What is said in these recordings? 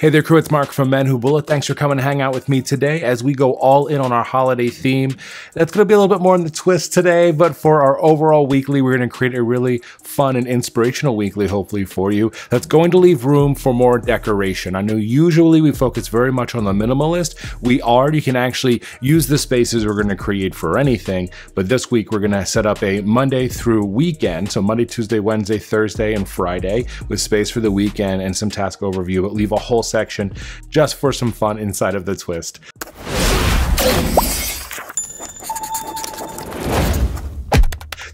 Hey there, crew. It's Mark from Men Who Bullet. Thanks for coming to hang out with me today as we go all in on our holiday theme. That's going to be a little bit more in the twist today, but for our overall weekly, we're going to create a really fun and inspirational weekly, hopefully, for you that's going to leave room for more decoration. I know usually we focus very much on the minimalist. We are. You can actually use the spaces we're going to create for anything, but this week we're going to set up a Monday through weekend. So Monday, Tuesday, Wednesday, Thursday, and Friday with space for the weekend and some task overview, but leave a whole section just for some fun inside of the twist.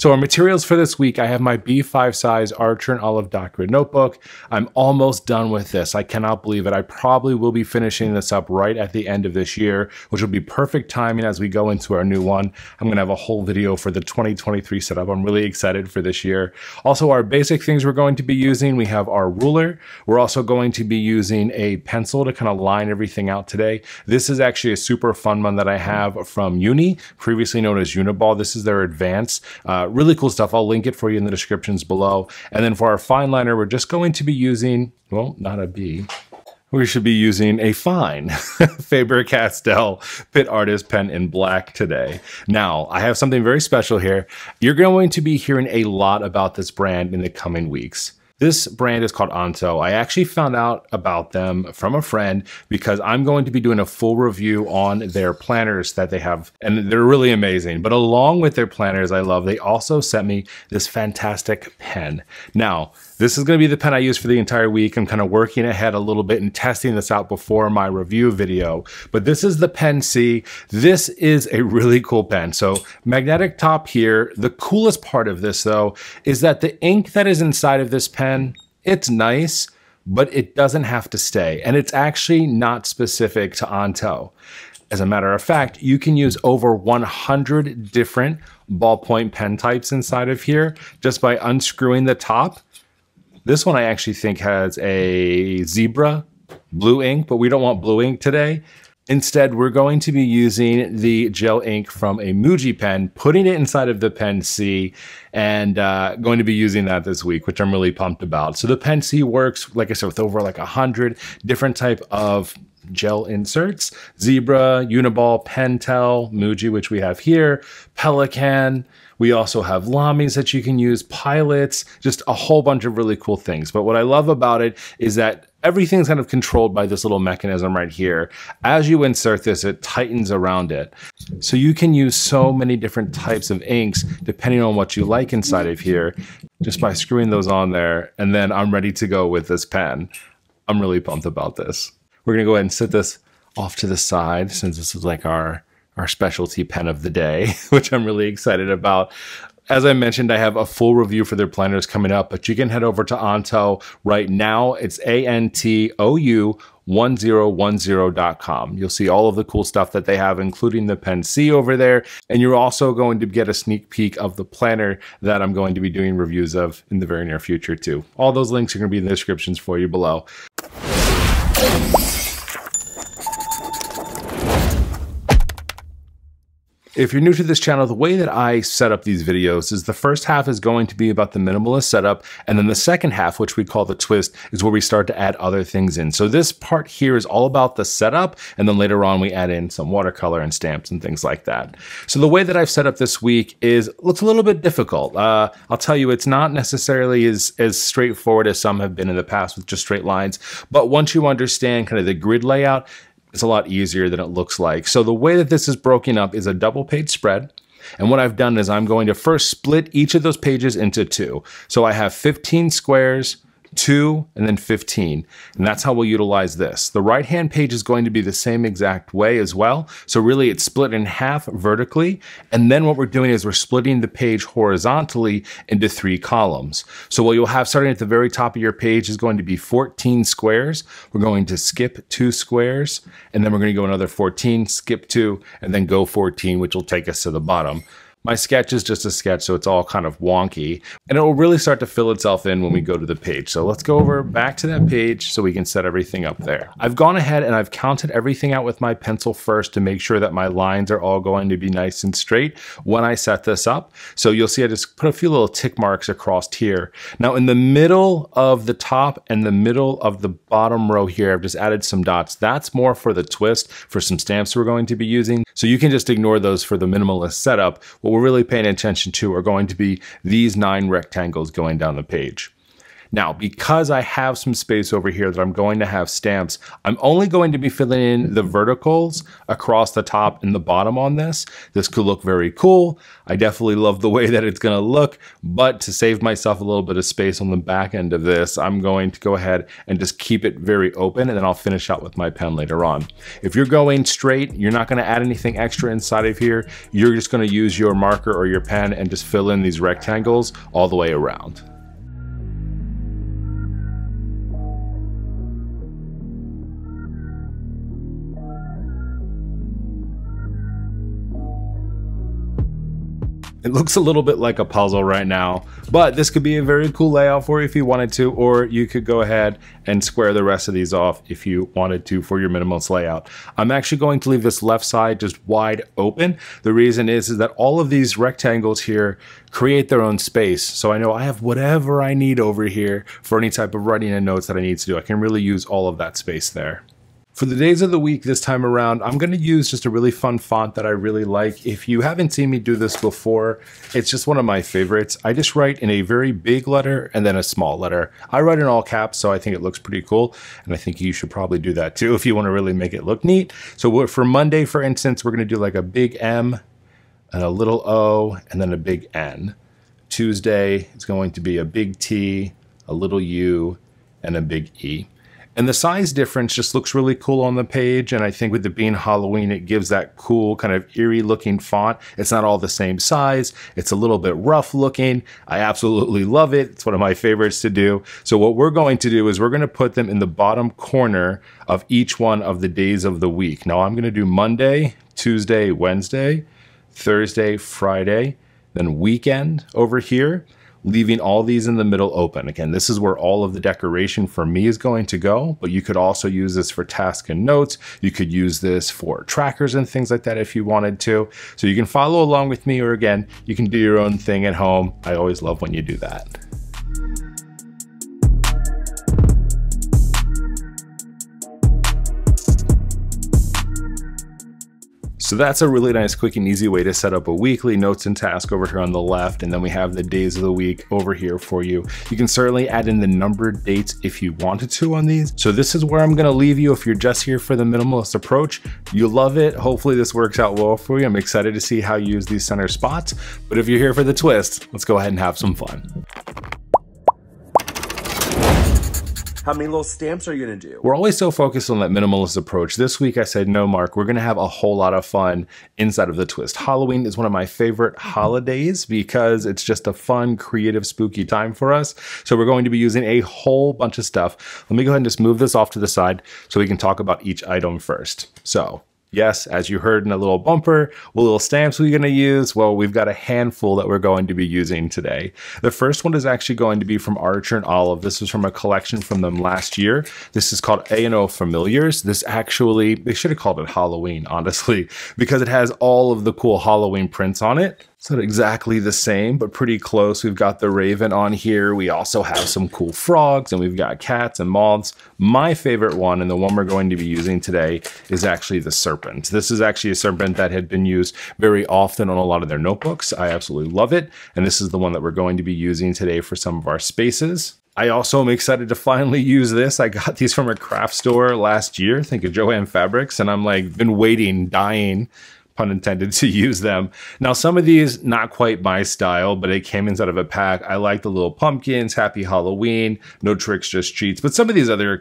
So our materials for this week, I have my B5 size Archer and Olive Dakota notebook. I'm almost done with this. I cannot believe it. I probably will be finishing this up right at the end of this year, which will be perfect timing as we go into our new one. I'm going to have a whole video for the 2023 setup. I'm really excited for this year. Also, our basic things we're going to be using, we have our ruler. We're also going to be using a pencil to kind of line everything out today. This is actually a super fun one that I have from Uni, previously known as UniBall. This is their advanced really cool stuff. I'll link it for you in the descriptions below. And then for our fine liner, we're just going to be using, well, not a B. We should be using a fine Faber-Castell Pitt Artist pen in black today. Now, I have something very special here. You're going to be hearing a lot about this brand in the coming weeks. This brand is called Antou. I actually found out about them from a friend because I'm going to be doing a full review on their planners that they have, and they're really amazing. But along with their planners I love, they also sent me this fantastic pen. Now, this is going to be the pen I use for the entire week. I'm kind of working ahead a little bit and testing this out before my review video. But this is the Pen C. This is a really cool pen. So magnetic top here. The coolest part of this though is that the ink that is inside of this pen, it's nice, but it doesn't have to stay. And it's actually not specific to Antou. As a matter of fact, you can use over 100 different ballpoint pen types inside of here just by unscrewing the top. This one I actually think has a Zebra blue ink, but we don't want blue ink today. Instead, we're going to be using the gel ink from a Muji pen, putting it inside of the Pen C, and going to be using that this week, which I'm really pumped about. So the Pen C works, like I said, with over like 100 different type of gel inserts. Zebra, UniBall, Pentel, Muji, which we have here, Pelican. We also have Lamy's that you can use, Pilots, just a whole bunch of really cool things. But what I love about it is that everything's kind of controlled by this little mechanism right here. As you insert this, it tightens around it. So you can use so many different types of inks depending on what you like inside of here, just by screwing those on there. And then I'm ready to go with this pen. I'm really pumped about this. We're gonna go ahead and set this off to the side since this is like our specialty pen of the day, which I'm really excited about. As I mentioned, I have a full review for their planners coming up, but you can head over to Antou right now. It's antou1010.com. You'll see all of the cool stuff that they have, including the Pen C over there. And you're also going to get a sneak peek of the planner that I'm going to be doing reviews of in the very near future too. All those links are gonna be in the descriptions for you below. If you're new to this channel, the way that I set up these videos is the first half is going to be about the minimalist setup, and then the second half, which we call the twist, is where we start to add other things in. So this part here is all about the setup, and then later on we add in some watercolor and stamps and things like that. So the way that I've set up this week looks a little bit difficult. I'll tell you, it's not necessarily as straightforward as some have been in the past with just straight lines, but once you understand kind of the grid layout, it's a lot easier than it looks like. So the way that this is broken up is a double page spread. And what I've done is I'm going to first split each of those pages into two. So I have 15 squares, 2, and then 15. And that's how we'll utilize this. The right-hand page is going to be the same exact way as well. So really it's split in half vertically. And then what we're doing is we're splitting the page horizontally into 3 columns. So what you'll have starting at the very top of your page is going to be 14 squares. We're going to skip 2 squares, and then we're going to go another 14, skip 2, and then go 14, which will take us to the bottom. My sketch is just a sketch, so it's all kind of wonky, and it will really start to fill itself in when we go to the page. So let's go over back to that page so we can set everything up there. I've gone ahead and I've counted everything out with my pencil first to make sure that my lines are all going to be nice and straight when I set this up. So you'll see I just put a few little tick marks across here. Now in the middle of the top and the middle of the bottom row here, I've just added some dots. That's more for the twist, for some stamps we're going to be using. So you can just ignore those for the minimalist setup. What we're really paying attention to are going to be these 9 rectangles going down the page. Now, because I have some space over here that I'm going to have stamps, I'm only going to be filling in the verticals across the top and the bottom on this. This could look very cool. I definitely love the way that it's gonna look, but to save myself a little bit of space on the back end of this, I'm going to go ahead and just keep it very open, and then I'll finish out with my pen later on. If you're going straight, you're not gonna add anything extra inside of here. You're just gonna use your marker or your pen and just fill in these rectangles all the way around. It looks a little bit like a puzzle right now, but this could be a very cool layout for you if you wanted to, or you could go ahead and square the rest of these off if you wanted to for your minimalist layout. I'm actually going to leave this left side just wide open. The reason is that all of these rectangles here create their own space. So I know I have whatever I need over here for any type of writing and notes that I need to do. I can really use all of that space there. For the days of the week this time around, I'm gonna use just a really fun font that I really like. If you haven't seen me do this before, it's just one of my favorites. I just write in a very big letter and then a small letter. I write in all caps, so I think it looks pretty cool. And I think you should probably do that too if you wanna really make it look neat. So for Monday, for instance, we're gonna do like a big M and a little O and then a big N. Tuesday is going to be a big T, a little U, and a big E. And the size difference just looks really cool on the page, and I think with it being Halloween, it gives that cool kind of eerie looking font. It's not all the same size. It's a little bit rough looking. I absolutely love it. It's one of my favorites to do. So what we're going to do is we're gonna put them in the bottom corner of each one of the days of the week. Now I'm gonna do Monday, Tuesday, Wednesday, Thursday, Friday, then weekend over here, leaving all these in the middle open. Again, this is where all of the decoration for me is going to go, but you could also use this for tasks and notes. You could use this for trackers and things like that if you wanted to. So you can follow along with me, or again, you can do your own thing at home. I always love when you do that. So that's a really nice, quick and easy way to set up a weekly notes and task over here on the left. And then we have the days of the week over here for you. You can certainly add in the numbered dates if you wanted to on these. So this is where I'm gonna leave you if you're just here for the minimalist approach. You'll love it. Hopefully this works out well for you. I'm excited to see how you use these center spots. But if you're here for the twist, let's go ahead and have some fun. How many little stamps are you gonna do? We're always so focused on that minimalist approach. This week I said, no, Mark, we're gonna have a whole lot of fun inside of the twist. Halloween is one of my favorite holidays because it's just a fun, creative, spooky time for us. So we're going to be using a whole bunch of stuff. Let me go ahead and just move this off to the side so we can talk about each item first. So. Yes, as you heard in a little bumper, what little stamps we're gonna use? Well, we've got a handful that we're going to be using today. The first one is actually going to be from Archer and Olive. This was from a collection from them last year. This is called A&O Familiars. This actually, they should have called it Halloween, honestly, because it has all of the cool Halloween prints on it. It's not exactly the same, but pretty close. We've got the raven on here. We also have some cool frogs, and we've got cats and moths. My favorite one, and the one we're going to be using today, is actually the serpent. This is actually a serpent that had been used very often on a lot of their notebooks. I absolutely love it. And this is the one that we're going to be using today for some of our spaces. I also am excited to finally use this. I got these from a craft store last year, I think of Jo-Ann Fabrics, and I'm like, been waiting, dying, pun intended, to use them. Now, some of these, not quite my style, but it came inside of a pack. I like the little pumpkins, happy Halloween, no tricks, just treats. But some of these other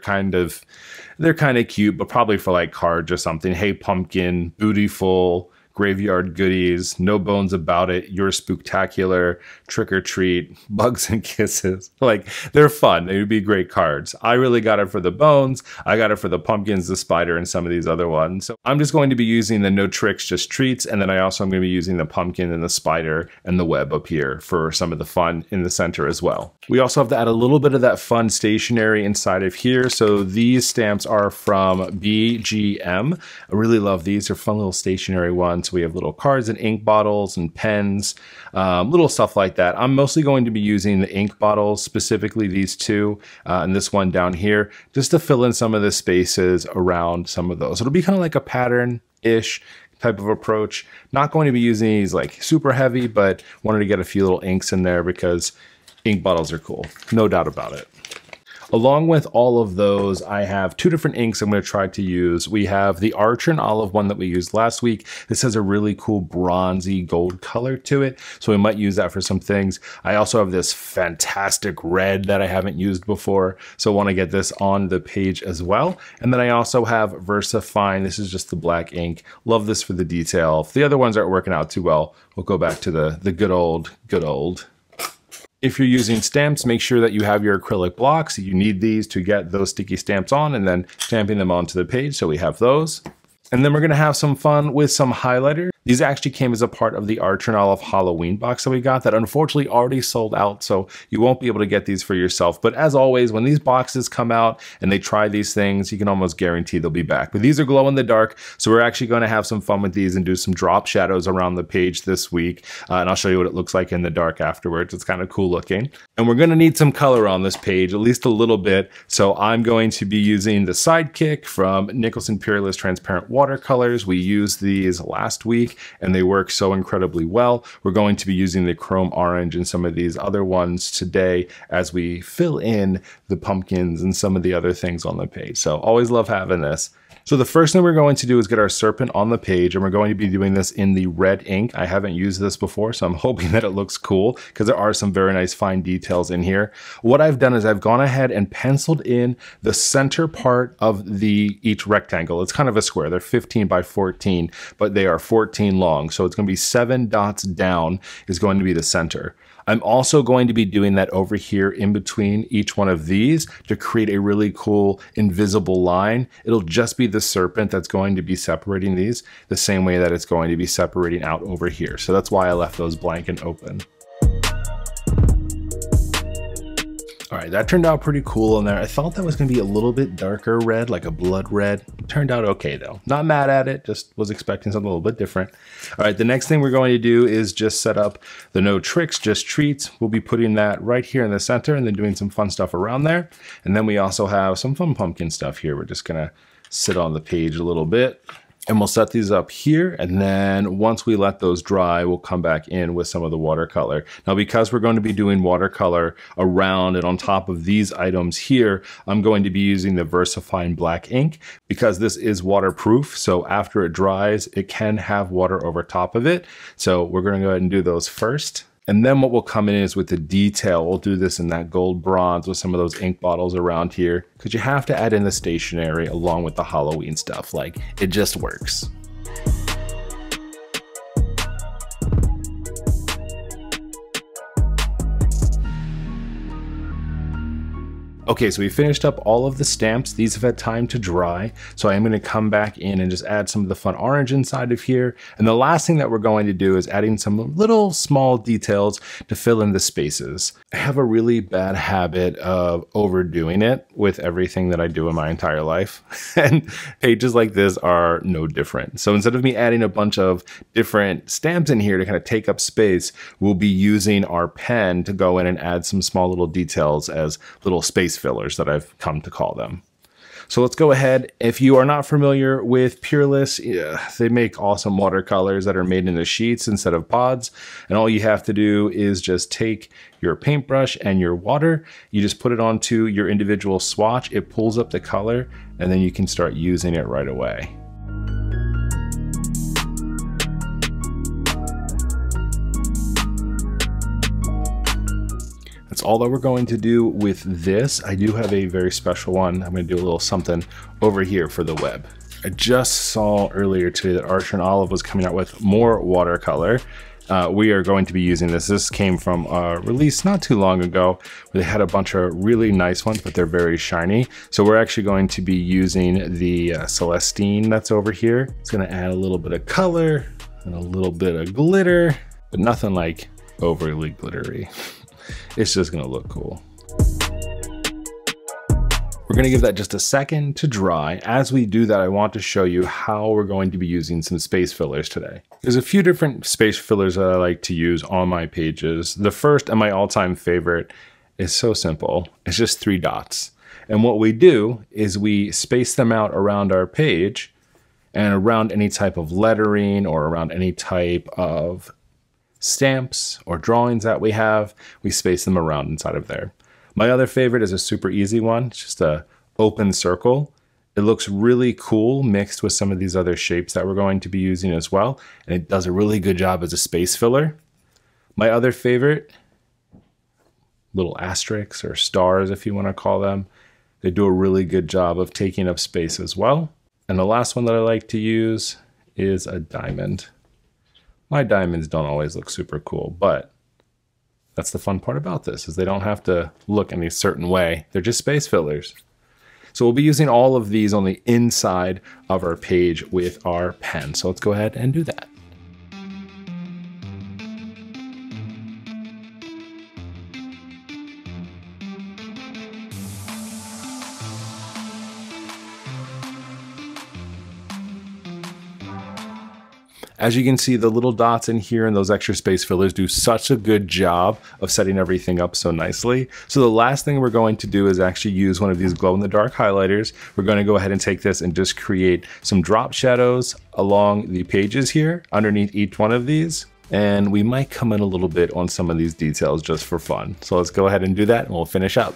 they're kind of cute, but probably for like cards or something. Hey, pumpkin, bootyful, Graveyard Goodies, No Bones About It, You're Spooktacular, Trick or Treat, Bugs and Kisses. Like, they're fun. It would be great cards. I really got it for the bones. I got it for the pumpkins, the spider, and some of these other ones. So I'm just going to be using the No Tricks, Just Treats, and then I also am going to be using the pumpkin and the spider and the web up here for some of the fun in the center as well. We also have to add a little bit of that fun stationery inside of here. So these stamps are from BGM. I really love these. They're fun little stationery ones. We have little cards and ink bottles and pens, little stuff like that. I'm mostly going to be using the ink bottles, specifically these two and this one down here, just to fill in some of the spaces around some of those. It'll be kind of like a pattern-ish type of approach. Not going to be using these like super heavy, but wanted to get a few little inks in there because ink bottles are cool, no doubt about it. Along with all of those, I have two different inks I'm going to try to use. We have the Archer and Olive one that we used last week. This has a really cool bronzy gold color to it, so we might use that for some things. I also have this fantastic red that I haven't used before, so I want to get this on the page as well. And then I also have VersaFine. This is just the black ink. Love this for the detail. If the other ones aren't working out too well, we'll go back to the good old. If you're using stamps, make sure that you have your acrylic blocks. You need these to get those sticky stamps on and then stamping them onto the page, so we have those. And then we're gonna have some fun with some highlighters. These actually came as a part of the Archer and Olive Halloween box that we got that unfortunately already sold out, so you won't be able to get these for yourself. But as always, when these boxes come out and they try these things, you can almost guarantee they'll be back. But these are glow in the dark, so we're actually going to have some fun with these and do some drop shadows around the page this week. And I'll show you what it looks like in the dark afterwards. It's kind of cool looking. And we're going to need some color on this page, at least a little bit. So I'm going to be using the Sidekick from Nicholson Peerless Transparent Watercolors. We used these last week, and they work so incredibly well. We're going to be using the Chrome Orange and some of these other ones today as we fill in the pumpkins and some of the other things on the page. So always love having this. So the first thing we're going to do is get our serpent on the page, and we're going to be doing this in the red ink. I haven't used this before, so I'm hoping that it looks cool because there are some very nice fine details in here. What I've done is I've gone ahead and penciled in the center part of each rectangle. It's kind of a square. They're 15 by 14, but they are 14 long. So it's going to be 7 dots down is going to be the center. I'm also going to be doing that over here in between each one of these to create a really cool invisible line. It'll just be the serpent that's going to be separating these the same way that it's going to be separating out over here. So that's why I left those blank and open. All right, that turned out pretty cool in there. I thought that was gonna be a little bit darker red, like a blood red. It turned out okay though. Not mad at it, just was expecting something a little bit different. All right, the next thing we're going to do is just set up the No Tricks, Just Treats. We'll be putting that right here in the center and then doing some fun stuff around there. And then we also have some fun pumpkin stuff here. We're just gonna sit on the page a little bit. And we'll set these up here, and then once we let those dry, we'll come back in with some of the watercolor. Now, because we're going to be doing watercolor around and on top of these items here, I'm going to be using the VersaFine black ink because this is waterproof. So after it dries, it can have water over top of it. So we're going to go ahead and do those first. And then what we'll come in is with the detail. We'll do this in that gold bronze with some of those ink bottles around here, because you have to add in the stationery along with the Halloween stuff. Like, it just works. Okay, so we finished up all of the stamps. These have had time to dry, so I am going to come back in and just add some of the fun orange inside of here. And the last thing that we're going to do is adding some little small details to fill in the spaces. I have a really bad habit of overdoing it with everything that I do in my entire life, and pages like this are no different. So instead of me adding a bunch of different stamps in here to kind of take up space, we'll be using our pen to go in and add some small little details as little space fillers that I've come to call them. So let's go ahead. If you are not familiar with Peerless, they make awesome watercolors that are made into sheets instead of pods. And all you have to do is just take your paintbrush and your water. You just put it onto your individual swatch. It pulls up the color, and then you can start using it right away. That's all that we're going to do with this. I do have a very special one. I'm going to do a little something over here for the web. I just saw earlier today that Archer and Olive was coming out with more watercolor. We are going to be using this. This came from a release not too long ago where they had a bunch of really nice ones, but they're very shiny. So we're actually going to be using the Celestine that's over here. It's going to add a little bit of color and a little bit of glitter, but nothing like overly glittery. It's just going to look cool. We're going to give that just a second to dry. As we do that, I want to show you how we're going to be using some space fillers today. There's a few different space fillers that I like to use on my pages. The first and my all-time favorite is so simple. It's just three dots. And what we do is we space them out around our page and around any type of lettering or around any type of stamps or drawings that we have. We space them around inside of there. My other favorite is a super easy one. It's just an open circle. It looks really cool mixed with some of these other shapes that we're going to be using as well. And it does a really good job as a space filler. My other favorite, little asterisks or stars if you want to call them. They do a really good job of taking up space as well. And the last one that I like to use is a diamond. My diamonds don't always look super cool, but that's the fun part about this, is they don't have to look any certain way. They're just space fillers. So we'll be using all of these on the inside of our page with our pen. So let's go ahead and do that. As you can see, the little dots in here and those extra space fillers do such a good job of setting everything up so nicely. So the last thing we're going to do is actually use one of these glow-in-the-dark highlighters. We're going to go ahead and take this and just create some drop shadows along the pages here underneath each one of these. And we might come in a little bit on some of these details just for fun. So let's go ahead and do that and we'll finish up.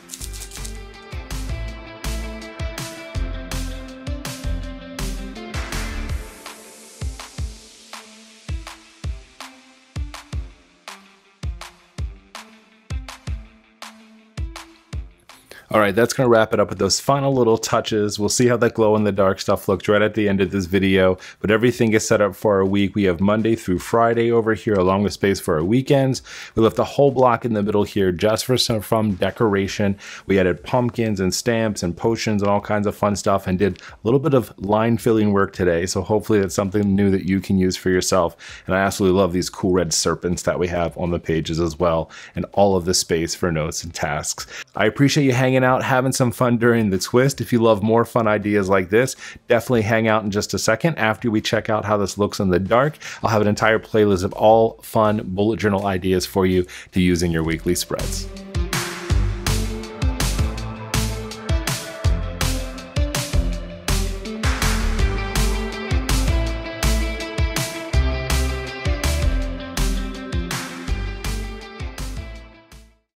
All right, that's gonna wrap it up with those final little touches. We'll see how that glow in the dark stuff looks right at the end of this video, but everything is set up for our week. We have Monday through Friday over here along with space for our weekends. We left a whole block in the middle here just for some from decoration. We added pumpkins and stamps and potions and all kinds of fun stuff and did a little bit of line filling work today. So hopefully that's something new that you can use for yourself. And I absolutely love these cool red serpents that we have on the pages as well, and all of the space for notes and tasks. I appreciate you hanging out, having some fun during the twist. If you love more fun ideas like this, definitely hang out in just a second after we check out how this looks in the dark. I'll have an entire playlist of all fun bullet journal ideas for you to use in your weekly spreads.